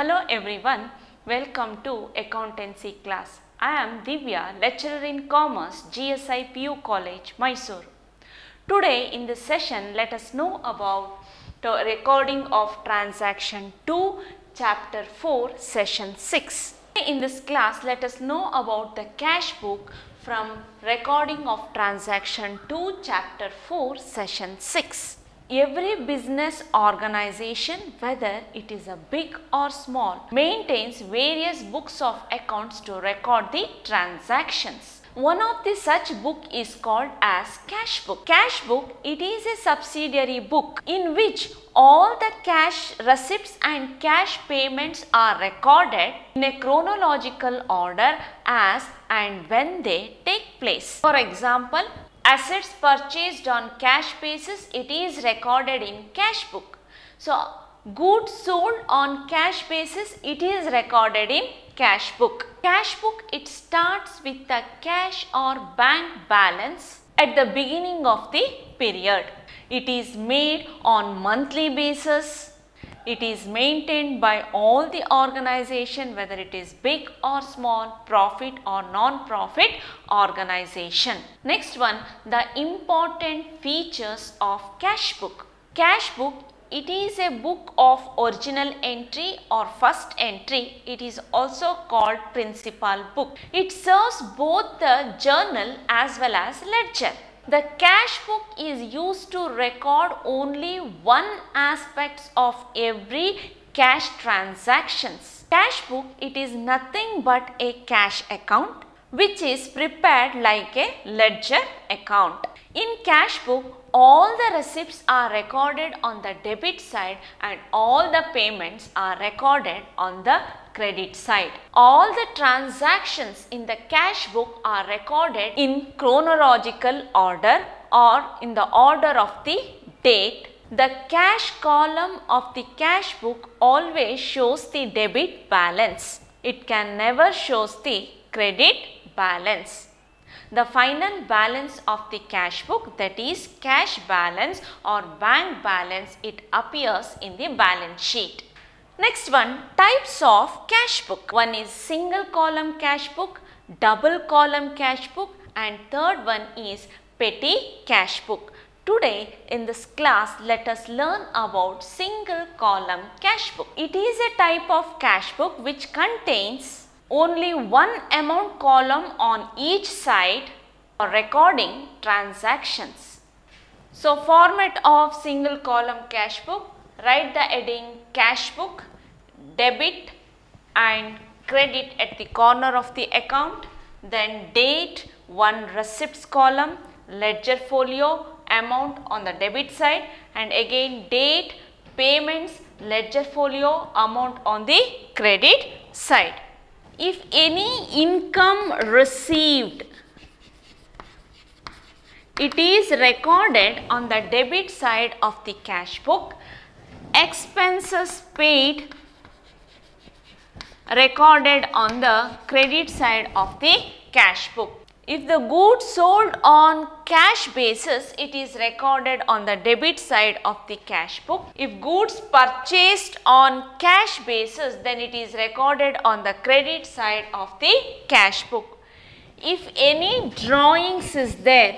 Hello everyone, welcome to Accountancy class. I am Divya, lecturer in Commerce, GSI PU College, Mysore. Today in this session, let us know about the recording of Transaction 2, Chapter 4, Session 6. In this class, let us know about the cash book from recording of Transaction 2, Chapter 4, Session 6. Every business organization, whether it is a big or small, maintains various books of accounts to record the transactions. One of the such book is called as cash book. Cash book, it is a subsidiary book in which all the cash receipts and cash payments are recorded in a chronological order as and when they take place. For example, assets purchased on cash basis, it is recorded in cash book. So, goods sold on cash basis, it is recorded in cash book. Cash book, it starts with the cash or bank balance at the beginning of the period. It is made on monthly basis. It is maintained by all the organization, whether it is big or small, profit or non-profit organization. Next one, the important features of cash book. Cash book, it is a book of original entry or first entry. It is also called principal book. It serves both the journal as well as ledger. The cash book is used to record only one aspect of every cash transactions. Cash book, it is nothing but a cash account which is prepared like a ledger account. In cash book, all the receipts are recorded on the debit side and all the payments are recorded on the credit side. All the transactions in the cash book are recorded in chronological order or in the order of the date. The cash column of the cash book always shows the debit balance. It can never show the credit balance. The final balance of the cash book, that is cash balance or bank balance, it appears in the balance sheet. Next one, types of cash book. One is single column cash book, double column cash book, and third one is petty cash book. Today in this class, let us learn about single column cash book. It is a type of cash book which contains only one amount column on each side for recording transactions. So format of single column cash book, write the heading cash book, debit and credit at the corner of the account, then date, one receipts column, ledger folio, amount on the debit side, and again date, payments, ledger folio, amount on the credit side. If any income received, it is recorded on the debit side of the cash book. Expenses paid, recorded on the credit side of the cash book. If the goods sold on cash basis, it is recorded on the debit side of the cash book. If goods purchased on cash basis, then it is recorded on the credit side of the cash book. If any drawings is there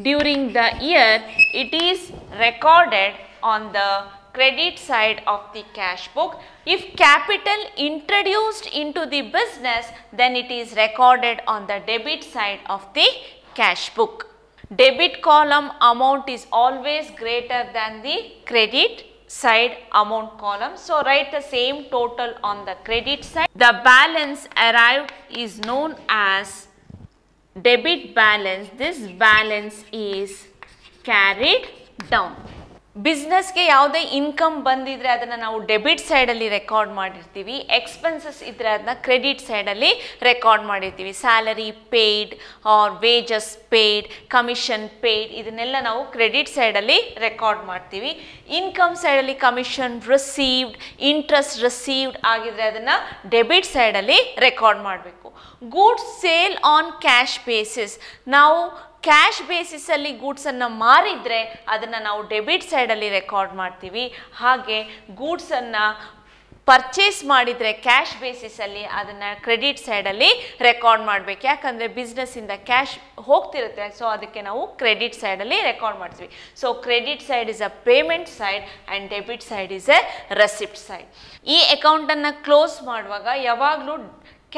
during the year, it is recorded on the credit side of the cash book. If capital introduced into the business, then it is recorded on the debit side of the cash book. Debit column amount is always greater than the credit side amount column. So write the same total on the credit side. The balance arrived is known as debit balance. This balance is carried down. Business के ಯಾವುದೇ income ಬಂದಿದ್ರೆ ಅದನ್ನ ನಾವು debit side ಅಲ್ಲಿ record ಮಾಡಿರ್ತೀವಿ. Expenses ಇದ್ರೆ ಅದನ್ನ credit side ಅಲ್ಲಿ ರೆಕಾರ್ಡ್ ಮಾಡಿರ್ತೀವಿ. Salary paid or wages paid, commission paid, ಇದನ್ನೆಲ್ಲ ನಾವು ಕ್ರೆಡಿಟ್ ಸೈಡ್ ಅಲ್ಲಿ ರೆಕಾರ್ಡ್ ಮಾಡ್ತೀವಿ. ಇನ್ಕಮ್ ಸೈಡ್ ಅಲ್ಲಿ ಕಮಿಷನ್ ರಿಸೀವ್ಡ್, ಇಂಟ್ರೆಸ್ಟ್ ರಿಸೀವ್ಡ್ ಆಗಿದ್ರೆ ಅದನ್ನ ಡೆಬಿಟ್ ಸೈಡ್ ಅಲ್ಲಿ ರೆಕಾರ್ಡ್ ಮಾಡಬೇಕು. Goods sale on cash basis, ನಾವು ಕ್ಯಾಶ್ ಬೇಸಿಸಲ್ಲಿ ಗೂಡ್ಸನ್ನು ಮಾರಿದರೆ ಅದನ್ನು ನಾವು ಡೆಬಿಟ್ ಸೈಡಲ್ಲಿ ರೆಕಾರ್ಡ್ ಮಾಡ್ತೀವಿ. ಹಾಗೆ ಗೂಡ್ಸನ್ನು ಪರ್ಚೇಸ್ ಮಾಡಿದ್ರೆ ಕ್ಯಾಶ್ ಬೇಸಿಸ್ ಅಲ್ಲಿ ಅದನ್ನ ಕ್ರೆಡಿಟ್ ಸೈಡ್ ಅಲ್ಲಿ ರೆಕಾರ್ಡ್ ಮಾಡಬೇಕು ಯಾಕಂದ್ರೆ ಬಿಸಿನೆಸ್ ಇಂದ ಕ್ಯಾಶ್ ಹೋಗ್ತಿರುತ್ತೆ ಸೋ ಅದಕ್ಕೆ ನಾವು ಕ್ರೆಡಿಟ್ ಸೈಡ್ ಅಲ್ಲಿ ರೆಕಾರ್ಡ್ ಮಾಡ್ತೀವಿ so credit side is a payment side and debit side is a receipt side ಈ ಅಕೌಂಟ್ ಅನ್ನು ಕ್ಲೋಸ್ ಮಾಡುವಾಗ ಯಾವಾಗಲೂ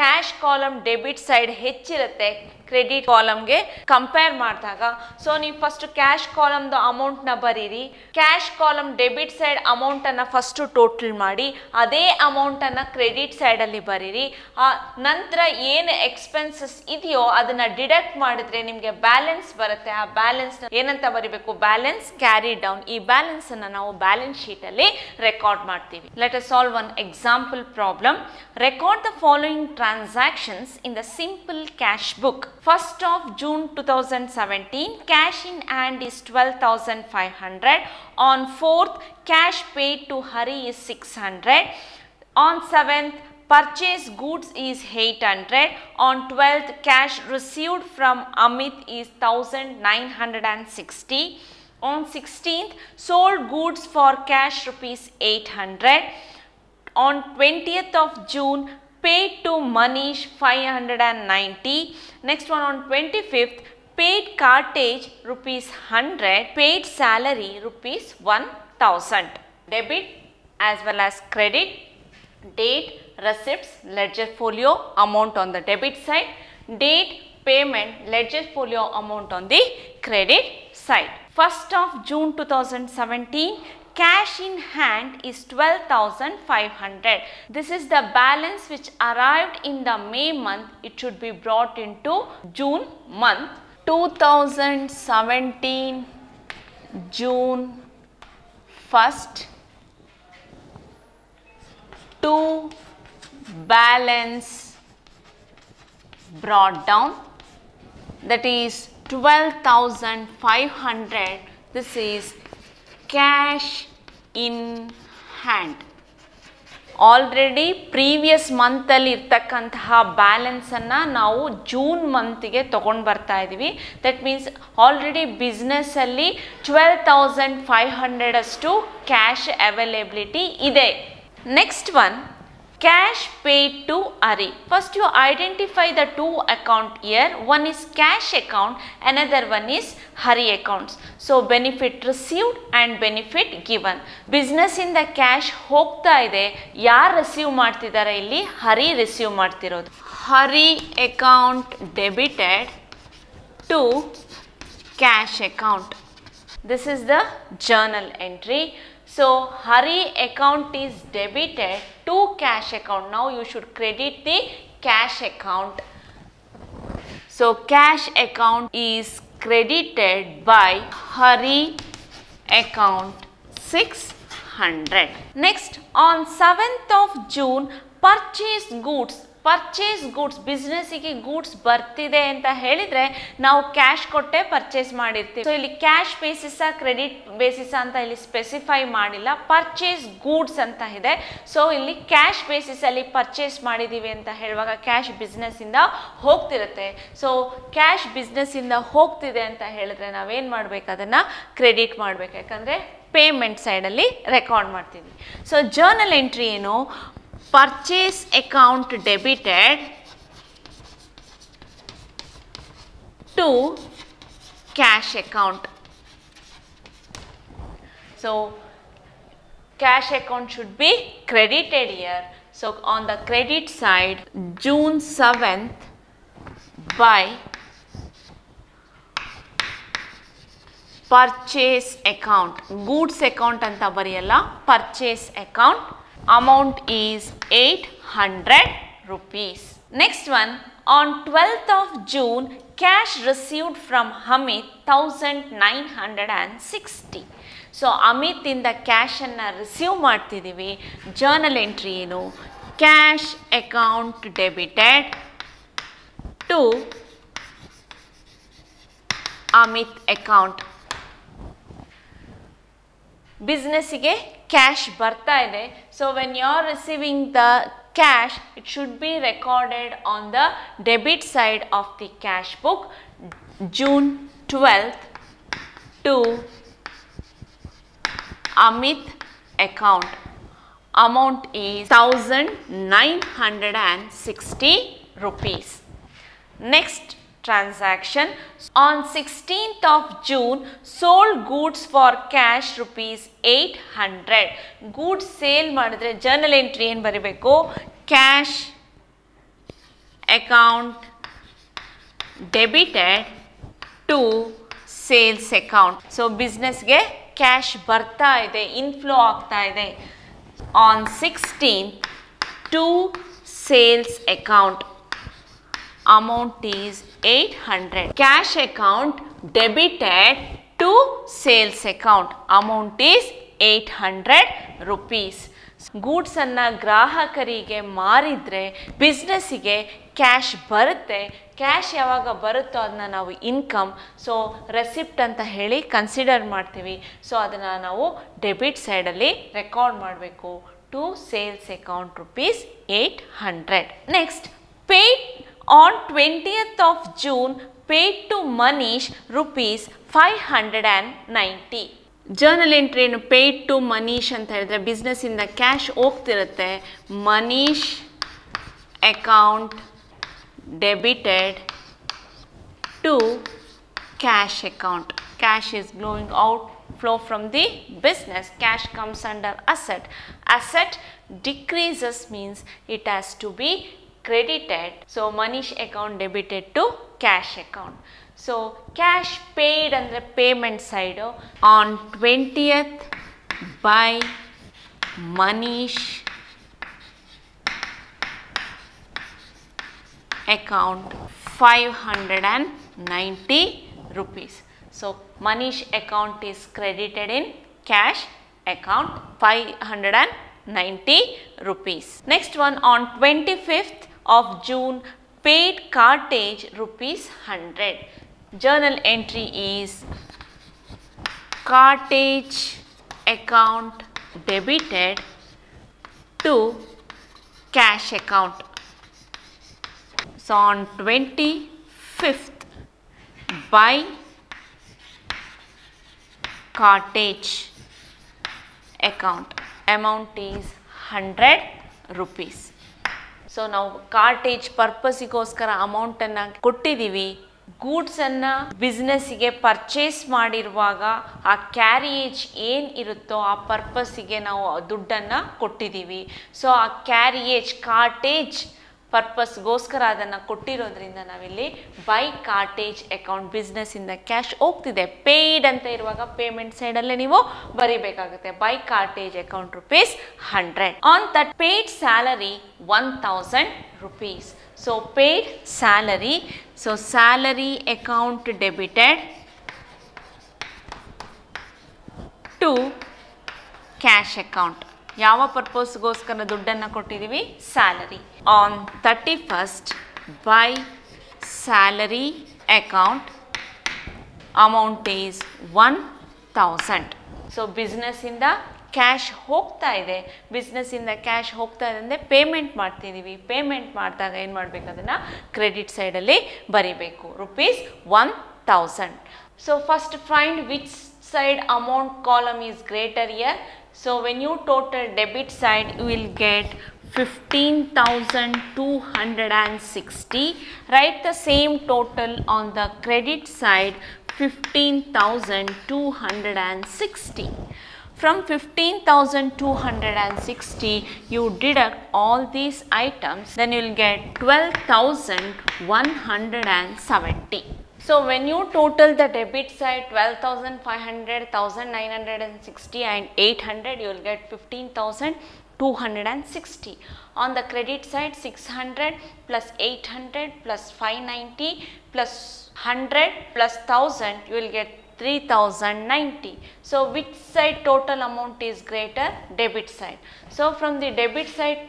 ಕ್ಯಾಶ್ ಕಾಲಮ್ ಡೆಬಿಟ್ ಸೈಡ್ ಹೆಚ್ಚಿರುತ್ತೆ ಕ್ರೆಡಿಟ್ ಕಾಲಮ್ಗೆ ಕಂಪೇರ್ ಮಾಡಿದಾಗ ಸೋ ನೀವು ಫಸ್ಟ್ ಕ್ಯಾಶ್ ಕಾಲಮ್ದು ಅಮೌಂಟ್ನ ಬರೀರಿ ಕ್ಯಾಶ್ ಕಾಲಮ್ ಡೆಬಿಟ್ ಸೈಡ್ ಅಮೌಂಟನ್ನು ಫಸ್ಟು ಟೋಟಲ್ ಮಾಡಿ ಅದೇ ಅಮೌಂಟನ್ನು ಕ್ರೆಡಿಟ್ ಸೈಡಲ್ಲಿ ಬರೀರಿ ನಂತರ ಏನು ಎಕ್ಸ್ಪೆನ್ಸಸ್ ಇದೆಯೋ ಅದನ್ನು ಡಿಡಕ್ಟ್ ಮಾಡಿದ್ರೆ ನಿಮಗೆ ಬ್ಯಾಲೆನ್ಸ್ ಬರುತ್ತೆ ಆ ಬ್ಯಾಲೆನ್ಸ್ ಏನಂತ ಬರೀಬೇಕು ಬ್ಯಾಲೆನ್ಸ್ ಕ್ಯಾರಿ ಡೌನ್ ಈ ಬ್ಯಾಲೆನ್ಸನ್ನು ನಾವು ಬ್ಯಾಲೆನ್ಸ್ ಶೀಟಲ್ಲಿ ರೆಕಾರ್ಡ್ ಮಾಡ್ತೀವಿ let us solve one example problem record the following transactions in the simple cash book 1st of June 2017, cash in hand is 12,500. On 4th, cash paid to Hari is 600. On 7th, purchase goods is 800. On 12th, cash received from Amit is 1,960. On 16th, sold goods for cash rupees 800. On 20th of June, paid to Manish 590. Next one on 25th, paid cartage rupees 100, paid salary rupees 1000. Debit as well as credit, date, receipts, ledger folio, amount on the debit side, date, payment, ledger folio, amount on the credit side. 1st of June 2017. Cash in hand is 12,500. This is the balance which arrived in the May month. It should be brought into June month. 2017 June 1st to balance brought down. That is 12,500. This is cash in hand. Already previous month ಅಲ್ಲಿ ಇರ್ತಕ್ಕಂತಹ balance ಅನ್ನು ನಾವು June ಮಂತ್ಗೆ ತಗೊಂಡು ಬರ್ತಾ ಇದ್ದೀವಿ that means already business ಅಲ್ಲಿ 12,500 ಅಷ್ಟು cash availability ಇದೆ next one cash paid to Hari. First you identify the two account here. One is cash account, another one is Hari accounts. So benefit received and benefit given. Business in the cash ಹೋಗ್ತಾ ಇದೆ ಯಾರು receive ಮಾಡ್ತಿದ್ದಾರೆ ಇಲ್ಲಿ Hari receive ಮಾಡ್ತಿರೋದು. Hari account debited to cash account. This is the journal entry. So, Hari account is debited to cash account. Now, you should credit the cash account. So, cash account is credited by Hari account 600. Next, on 7th of June, purchase goods. Purchase goods ಬಿಸ್ನೆಸ್ಸಿಗೆ goods ಬರ್ತಿದೆ ಅಂತ ಹೇಳಿದರೆ ನಾವು cash ಕೊಟ್ಟೆ purchase ಮಾಡಿರ್ತೀವಿ so ಇಲ್ಲಿ cash ಬೇಸಿಸ credit ಬೇಸಿಸ ಅಂತ ಇಲ್ಲಿ ಸ್ಪೆಸಿಫೈ ಮಾಡಿಲ್ಲ ಪರ್ಚೇಸ್ ಗೂಡ್ಸ್ ಅಂತ ಇದೆ ಸೊ ಇಲ್ಲಿ ಕ್ಯಾಶ್ ಬೇಸಿಸಲ್ಲಿ ಪರ್ಚೇಸ್ ಮಾಡಿದ್ದೀವಿ ಅಂತ ಹೇಳುವಾಗ ಕ್ಯಾಶ್ ಬಿಸ್ನೆಸ್ಸಿಂದ ಹೋಗ್ತಿರುತ್ತೆ ಸೊ ಕ್ಯಾಶ್ ಬಿಸ್ನೆಸ್ಸಿಂದ ಹೋಗ್ತಿದೆ ಅಂತ ಹೇಳಿದ್ರೆ ನಾವೇನು ಮಾಡಬೇಕು ಅದನ್ನು ಕ್ರೆಡಿಟ್ ಮಾಡಬೇಕು ಯಾಕಂದರೆ ಪೇಮೆಂಟ್ ಸೈಡಲ್ಲಿ ರೆಕಾರ್ಡ್ ಮಾಡ್ತೀವಿ ಸೊ ಜರ್ನಲ್ ಎಂಟ್ರಿ ಏನು Purchase account debited to cash account. So, cash account should be credited here. So, on the credit side, June 7th by purchase account. Goods account anta bariyalla, purchase account. Amount is 800 rupees. Next one, on 12th of June, cash received from Amit 1960. So, Amit in the cash anna receive martidivi. Journal entry eno, cash account debited to Amit account. Business ige cash barta ide. So when you are receiving the cash, it should be recorded on the debit side of the cash book. June 12th to Amit account. amount is 1960 rupees. Next transaction, on 16th of June sold goods for cash rupees 800. Goods sale ಮಾಡಿದ್ರೆ journal entry ಏನು ಬರಿಬೇಕು, cash account debited to sales account. So business ಗೆ cash ಬರ್ತಾ ಇದೆ, inflow ಆಗ್ತಾ ಇದೆ. On 16th to sales account, amount is 800. Cash account debited to sales account, amount is 800 rupees. Goods anna grahakarige maridre business ige cash barutte. Cash yavaga barutto adanna navu income, so receipt anta heli consider martivi. So adanna navu debit side alli record madbeku, to sales account rupees 800. Next, paid on 20th of June, paid to Manish rupees 590. Journal entry nu paid to Manish anta helidre business inda cash ಹೋಗ್ತಿರುತ್ತೆ. Manish account debited to cash account. Cash is blowing out flow from the business. Cash comes under asset. Asset decreases means it has to be credited. So Manish account debited to cash account. So cash paid andre payment side, on 20th by Manish account 590 rupees. So Manish account is credited in cash account 590 rupees. Next one, on 25th of June, paid cartage rupees 100. Journal entry is cartage account debited to cash account. So on 25th by cartage account, amount is 100 rupees. So now cartage purpose goskara amount anna kottidivvi. Goods ಅನ್ನ ಬಿಸ್ನೆಸ್ಗೆ purchase ಮಾಡಿರುವಾಗ ಆ carriage ಏನು ಇರುತ್ತೋ ಆ ಪರ್ಪಸ್ಸಿಗೆ ನಾವು ದುಡ್ಡನ್ನು ಕೊಟ್ಟಿದ್ದೀವಿ. So ಆ ಕ್ಯಾರಿಯೇಜ್ ಕಾರ್ಟೇಜ್ ಪರ್ಪಸ್ಗೋಸ್ಕರ ಅದನ್ನು ಕೊಟ್ಟಿರೋದ್ರಿಂದ ನಾವಿಲ್ಲಿ ಬೈ ಕಾರ್ಟೇಜ್ ಅಕೌಂಟ್, ಬಿಸ್ನೆಸ್ಸಿಂದ ಕ್ಯಾಶ್ ಹೋಗ್ತಿದೆ, ಪೇಯ್ಡ್ ಅಂತ ಇರುವಾಗ ಪೇಮೆಂಟ್ ಸೈಡಲ್ಲೇ ನೀವು ಬರೀಬೇಕಾಗುತ್ತೆ. By cartage account rupees 100. On that paid salary 1000 rupees. So paid salary, so salary account debited to cash account. Yava purpose goskara duddanna kottidivi, salary. On 31st by salary account, amount is 1000. So business inda cash ಹೋಗ್ತಾ ಇದೆ, ಬಿಸ್ನೆಸ್ಸಿಂದ cash ಹೋಗ್ತಾ ಇದೆ ಅಂದರೆ payment ಮಾಡ್ತಿದ್ದೀವಿ. Payment ಮಾಡಿದಾಗ ಏನು ಮಾಡಬೇಕು, ಅದನ್ನು ಕ್ರೆಡಿಟ್ ಸೈಡಲ್ಲಿ ಬರೀಬೇಕು, rupees 1000. So first find which side amount column is greater here. So when you total debit side, you will get 15,260. Write the same total on the credit side, 15,260. From 15,260 you deduct all these items, then you will get 12,170. So when you total the debit side 12,500, 1,960 and 800, you will get 15,260. On the credit side 600 plus 800 plus 590 plus 100 plus 1000, you will get 3090. So which side total amount is greater? Debit side. So from the debit side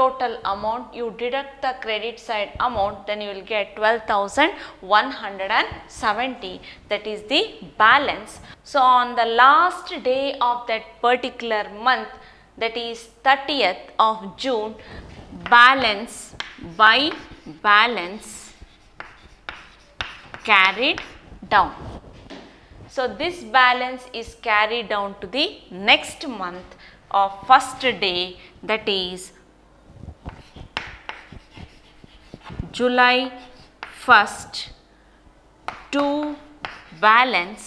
total amount you deduct the credit side amount, then you will get 12,170. That is the balance. So on the last day of that particular month, that is 30th of June, balance by balance carried down. So this balance is carried down to the next month of first day, that is July 1st, to balance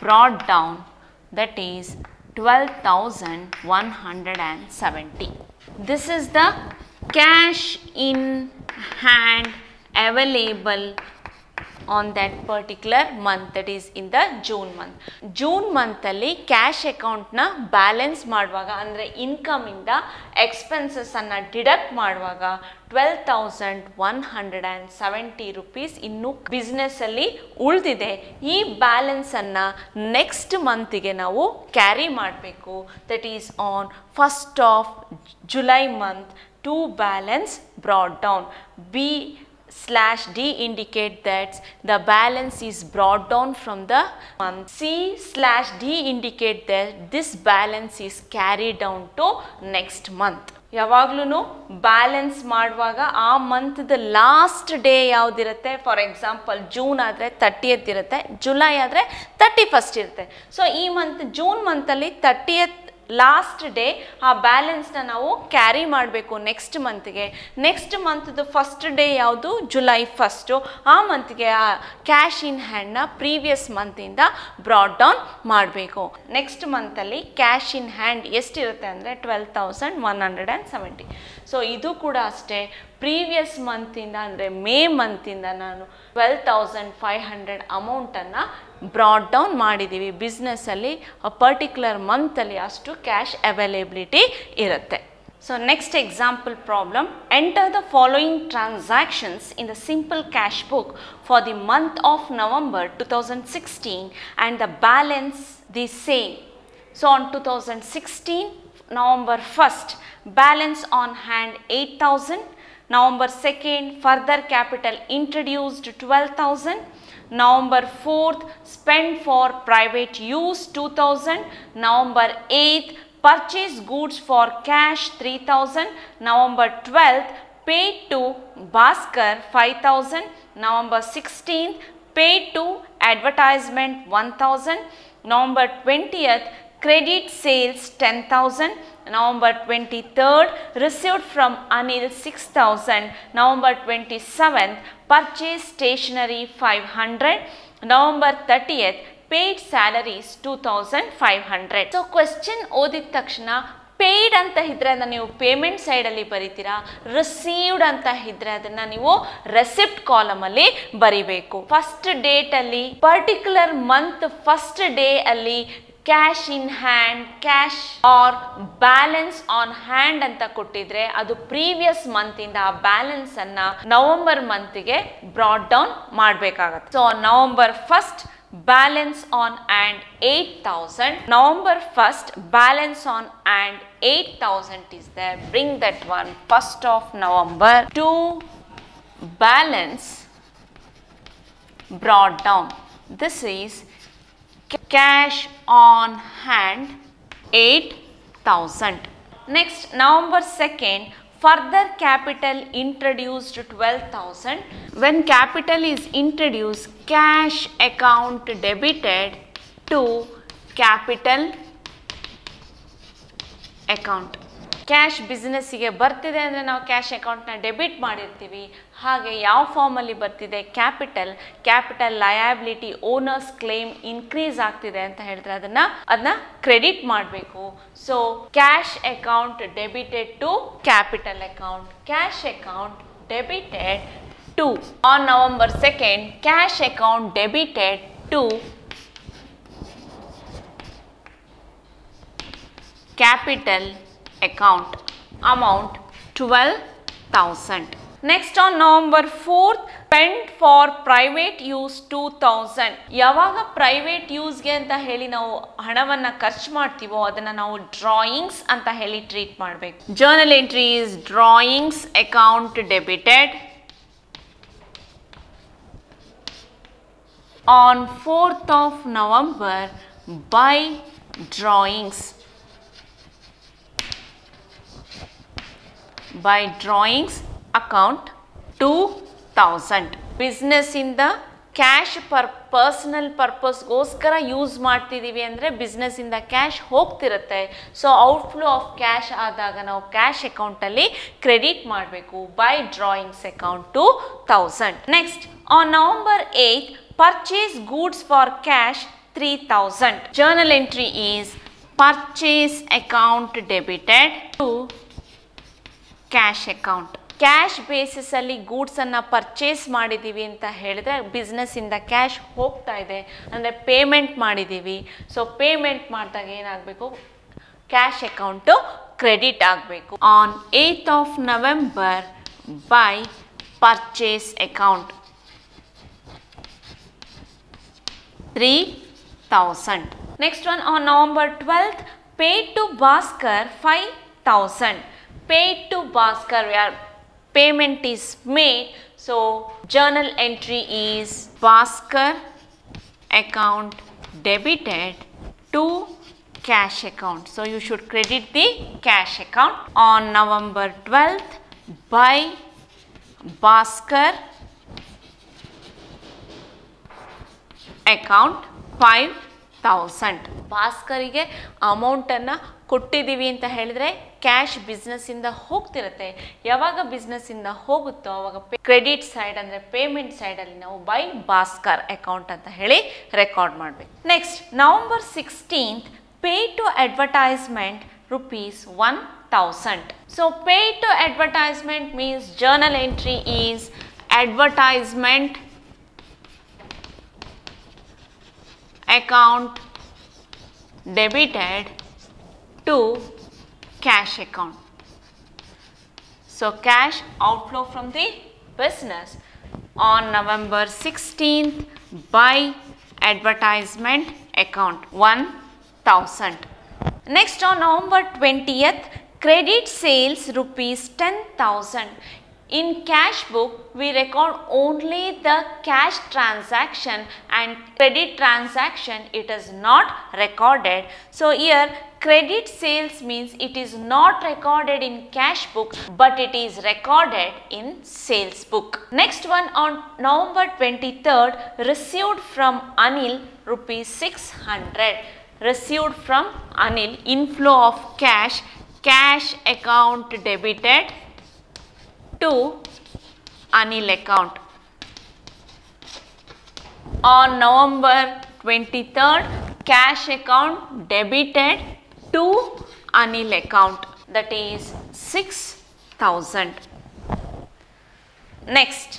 brought down, that is 12,170. This is the cash in hand available on that particular month, that is in the June month. June month alli cash account na balance maduvaga andre income inda expenses anna deduct maduvaga 12,170 rupees innu business alli uldide. Ee balance anna next month ge naavu carry madbeku, that is on 1st of July month to balance brought down. B/D indicate that the balance is brought down from the month. C/D indicate that this balance is carried down to next month. ಯಾವಾಗ್ಲೂ balance ಮಾಡುವಾಗ ಆ ಮಂತ್ದ last day ಯಾವುದಿರುತ್ತೆ, for example June ಆದರೆ 30th ಇರುತ್ತೆ, July ಆದರೆ 31st ಇರುತ್ತೆ. So ಈ ಮಂತ್ ಜೂನ್ ಮಂತಲ್ಲಿ 30th लास्ट डे आ बैलेंस ना क्यारी माडबेकु नेक्स्ट मंथ गे. Next month the first day यावुदु जुलाई फस्ट, आ मंथ गे कैश इन हैंड ना प्रीवियस मंथ इंदा ब्रॉट डाउन माडबेकु. नेक्स्ट मंथ अल्ली कैश इन हैंड एष्टु इरुत्ते अंद्रे 12,170. सो इदु कूड अष्टे प्रीवियस मंथ इंदा अंद्रे मे मंथ इंदा नानु 12,500 अमौंट अन्ना ब्रॉट डाउन माडिदीवी. बिजनेस अल्ली अ पर्टिक्युलर मंथ अल्ली अष्टु कैश अवेलेबिलिटी इरुत्ते. So next example problem, enter the following transactions in the simple cash book for the month of November 2016 and the balance the same. So on 2016 November 1st, balance on hand 8,000. November 2nd, further capital introduced 12,000. November 4th, spent for private use 2,000. November 8th, purchase goods for cash 3,000. November 12th, paid to Bhaskar 5,000. November 16th, paid to advertisement 1,000. November 20th, credit sales 10,000. November 23rd, received from Anil 6,000. November 27th, purchase stationery 500. November 30th, paid salaries 2,500. So question odidd takshana paid anta idre adanna neevu payment side alli baritira, received anta idre adanna neevu receipt column alli baribeku. First date alli particular month first day alli cash in hand, cash or balance on hand ಅಂತ ಕೊಟ್ಟಿದ್ರೆ ಅದು previous month ಇಂದ ಆ balance ಅನ್ನ November ಮಂತ್ಗೆ brought down ಮಾಡಬೇಕಾಗತ್ತೆ. So November first balance on hand 8,000. November first balance on hand 8,000 is there. Bring that one first of November to balance brought down. This is cash on hand 8,000. Next, November 2nd, further capital introduced 12,000. When capital is introduced, cash account debited to capital account. Cash ಬಿಸ್ನೆಸ್ಸಿಗೆ ಬರ್ತಿದೆ ಅಂದರೆ ನಾವು cash ಅಕೌಂಟ್ನ debit ಮಾಡಿರ್ತೀವಿ. ಹಾಗೆ ಯಾವ ಫಾರ್ಮಲ್ಲಿ ಬರ್ತಿದೆ, capital. Capital liability owners claim increase ಆಗ್ತಿದೆ ಅಂತ ಹೇಳಿದ್ರೆ ಅದನ್ನ ಕ್ರೆಡಿಟ್ ಮಾಡಬೇಕು. So cash account debited to capital account, cash account debited to. On November 2nd, cash account debited to capital account amount 12,000. Next, on November 4th, spent for private use 2,000. ಯಾವಾಗ private ಯೂಸ್ಗೆ ಅಂತ ಹೇಳಿ ನಾವು ಹಣವನ್ನು ಖರ್ಚು ಮಾಡ್ತೀವೋ ಅದನ್ನು ನಾವು ಡ್ರಾಯಿಂಗ್ಸ್ ಅಂತ ಹೇಳಿ ಟ್ರೀಟ್ ಮಾಡಬೇಕು. Journal entry is drawings account debited. On 4th of November, buy drawings. By drawings account 2,000. Business in the cash personal ಪರ್ಪಸ್ಗೋಸ್ಕರ ಯೂಸ್ ಮಾಡ್ತಿದ್ದೀವಿ ಅಂದರೆ ಬಿಸ್ನೆಸ್ಸಿಂದ ಕ್ಯಾಶ್ ಹೋಗ್ತಿರುತ್ತೆ. ಸೊ ಔಟ್ಫ್ಲೋ ಆಫ್ ಕ್ಯಾಶ್ ಆದಾಗ ನಾವು ಕ್ಯಾಶ್ ಅಕೌಂಟಲ್ಲಿ ಕ್ರೆಡಿಟ್ ಮಾಡಬೇಕು by drawings account to 1000. Next on November 8 purchase goods for cash 3000. Journal entry is purchase account debited to cash account. Cash ಬೇಸಿಸಲ್ಲಿ ಗೂಡ್ಸನ್ನು ಪರ್ಚೇಸ್ ಮಾಡಿದ್ದೀವಿ ಅಂತ ಹೇಳಿದ್ರೆ ಬಿಸ್ನೆಸ್ಸಿಂದ ಕ್ಯಾಶ್ ಹೋಗ್ತಾ ಇದೆ ಅಂದರೆ ಪೇಮೆಂಟ್ ಮಾಡಿದ್ದೀವಿ. ಸೊ ಪೇಮೆಂಟ್ ಮಾಡಿದಾಗ ಏನಾಗಬೇಕು, ಕ್ಯಾಶ್ ಅಕೌಂಟು ಕ್ರೆಡಿಟ್ ಆಗಬೇಕು. On 8th of November by purchase account 3000. Next one on November 12 pay to Bhaskar 5000. Pay to Bhaskar ಯಾರು payment is made, so journal entry is Bhaskar account debited to cash account. So you should credit the cash account. On November 12th by Bhaskar account 5000. ಭಾಸ್ಕರಿಗೆ ಅಮೌಂಟನ್ನು ಕೊಟ್ಟಿದ್ದೀವಿ ಅಂತ ಹೇಳಿದ್ರೆ cash ಬಿಸ್ನೆಸ್ಸಿಂದ ಹೋಗ್ತಿರುತ್ತೆ. ಯಾವಾಗ ಬಿಸ್ನೆಸ್ಸಿಂದ ಹೋಗುತ್ತೋ ಆವಾಗ credit side ಅಂದರೆ ಪೇಮೆಂಟ್ ಸೈಡಲ್ಲಿ ನಾವು ಬೈ ಭಾಸ್ಕರ್ ಅಕೌಂಟ್ ಅಂತ ಹೇಳಿ ರೆಕಾರ್ಡ್ ಮಾಡಬೇಕು. Next November 16 pay to advertisement rupees 1000. So pay to advertisement means journal entry is advertisement account debited to cash account. So cash outflow from the business on November 16th by advertisement account 1000. Next on November 20th credit sales rupees 10,000. In cash book we record only the cash transaction and credit transaction it is not recorded. So here credit sales means it is not recorded in cash book but it is recorded in sales book. Next one on November 23rd received from Anil rupees 600. Received from Anil, inflow of cash, cash account debited to Anil account. On November 23rd, cash account debited to Anil account, that is 6000. Next,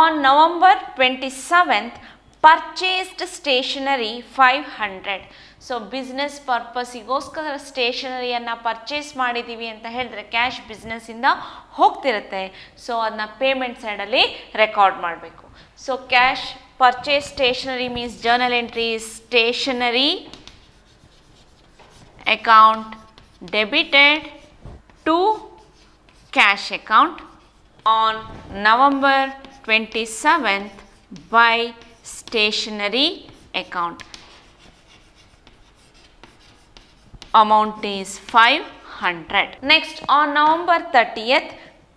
on November 27th, purchased stationery 500. So business ಪರ್ಪಸ್ಸಿಗೋಸ್ಕರ ಸ್ಟೇಷನರಿಯನ್ನು purchase ಮಾಡಿದ್ದೀವಿ ಅಂತ ಹೇಳಿದ್ರೆ cash ಬಿಸ್ನೆಸ್ಸಿಂದ ಹೋಗ್ತಿರುತ್ತೆ. So ಅದನ್ನ payment ಸೈಡಲ್ಲಿ record ಮಾಡಬೇಕು. So cash purchase stationery means journal entry stationery account debited to cash account on November 27th by stationery account. Amount is 500. Next on November 30th,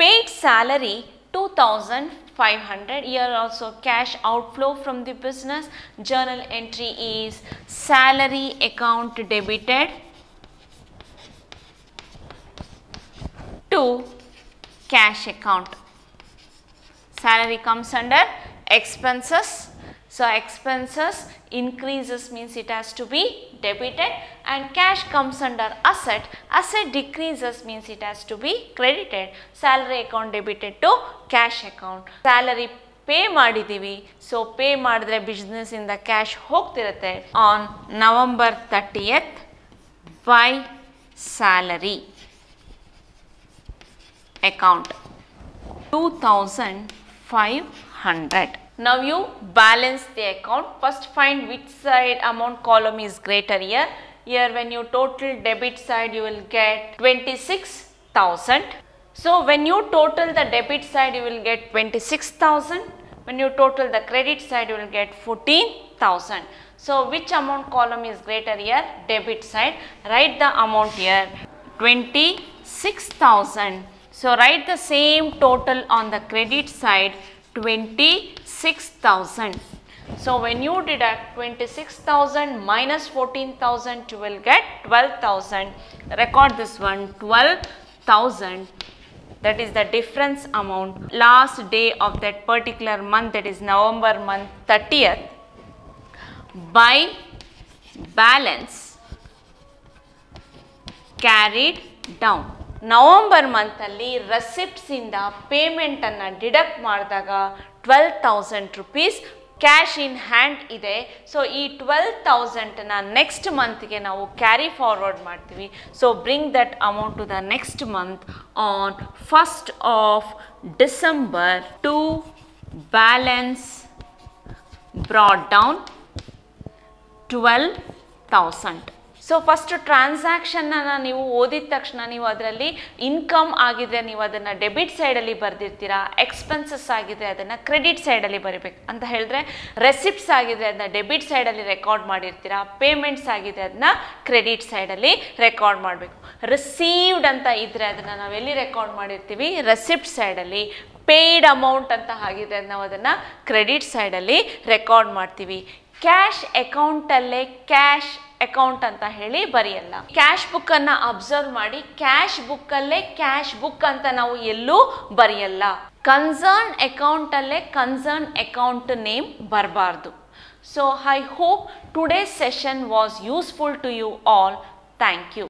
paid salary 2500. Here also cash outflow from the business. Journal entry is salary account debited to cash account. Salary comes under expenses. So expenses increases means it has to be debited, and cash comes under asset. Asset decreases means it has to be credited. Salary account debited to cash account. Salary pay ಮಾಡಿದ್ದೀವಿ, so pay ಮಾಡಿದ್ರೆ business ಇಂದ cash ಹೋಗ್ತಿರುತ್ತೆ. On November 30th by salary account 2500. Now you balance the account. First find which side amount column is greater here. Here when you total debit side you will get 26,000. So when you total the debit side you will get 26,000. When you total the credit side you will get 14,000. So which amount column is greater here? Debit side. Write the amount here 26,000. So write the same total on the credit side 26,000. So when you deduct 26,000 minus 14,000, you will get 12,000. Record this one, 12,000. That is the difference amount. Last day of that particular month, that is November month 30th. By balance carried down. November ಮಂತಲ್ಲಿ ರೆಸಿಪ್ಟ್ಸಿಂದ ಪೇಮೆಂಟನ್ನು deduct ಮಾಡಿದಾಗ 12,000 rupees cash in hand ಇದೆ. So ಈ 12,000ನ next ಮಂತ್ಗೆ ನಾವು carry forward ಮಾಡ್ತೀವಿ. So bring that amount to the next month on 1st of December to balance brought down 12,000. So first ಟ್ರಾನ್ಸಾಕ್ಷನ್ನ ನೀವು ಓದಿದ ತಕ್ಷಣ ನೀವು ಅದರಲ್ಲಿ ಇನ್ಕಮ್ ಆಗಿದ್ರೆ ನೀವು ಅದನ್ನು ಡೆಬಿಟ್ ಸೈಡಲ್ಲಿ ಬರೆದಿರ್ತೀರಾ, ಎಕ್ಸ್ಪೆನ್ಸಸ್ ಆಗಿದ್ರೆ ಅದನ್ನು ಕ್ರೆಡಿಟ್ ಸೈಡಲ್ಲಿ ಬರಿಬೇಕು. ಅಂತ ಹೇಳಿದ್ರೆ ರೆಸಿಪ್ಟ್ಸ್ ಆಗಿದ್ರೆ ಅದನ್ನ ಡೆಬಿಟ್ ಸೈಡಲ್ಲಿ ರೆಕಾರ್ಡ್ ಮಾಡಿರ್ತೀರಾ, ಪೇಮೆಂಟ್ಸ್ ಆಗಿದ್ರೆ ಅದನ್ನ ಕ್ರೆಡಿಟ್ ಸೈಡಲ್ಲಿ ರೆಕಾರ್ಡ್ ಮಾಡಬೇಕು. ರಿಸೀವ್ಡ್ ಅಂತ ಇದ್ದರೆ ಅದನ್ನು ನಾವೆಲ್ಲಿ ರೆಕಾರ್ಡ್ ಮಾಡಿರ್ತೀವಿ, ರೆಸಿಪ್ಟ್ ಸೈಡಲ್ಲಿ. ಪೇಯ್ಡ್ ಅಮೌಂಟ್ ಅಂತ ಆಗಿದ್ರೆ ನಾವು ಅದನ್ನು ಕ್ರೆಡಿಟ್ ಸೈಡಲ್ಲಿ ರೆಕಾರ್ಡ್ ಮಾಡ್ತೀವಿ. ಕ್ಯಾಶ್ ಅಕೌಂಟಲ್ಲೇ ಕ್ಯಾಶ್ ಅಕೌಂಟ್ ಅಂತ ಹೇಳಿ ಬರೆಯಲ್ಲ. ಕ್ಯಾಶ್ ಬುಕ್ ಅನ್ನ ಅಬ್ಸರ್ವ್ ಮಾಡಿ, ಕ್ಯಾಶ್ ಬುಕ್ ಅಲ್ಲೇ ಕ್ಯಾಶ್ ಬುಕ್ ಅಂತ ನಾವು ಎಲ್ಲೂ ಬರೆಯಲ್ಲ. ಕನ್ಸರ್ನ್ ಅಕೌಂಟ್ ಅಲ್ಲೇ ಕನ್ಸರ್ನ್ ಅಕೌಂಟ್ ನೇಮ್ ಬರಬಾರ್ದು. So I hope today session was useful to you all. Thank you.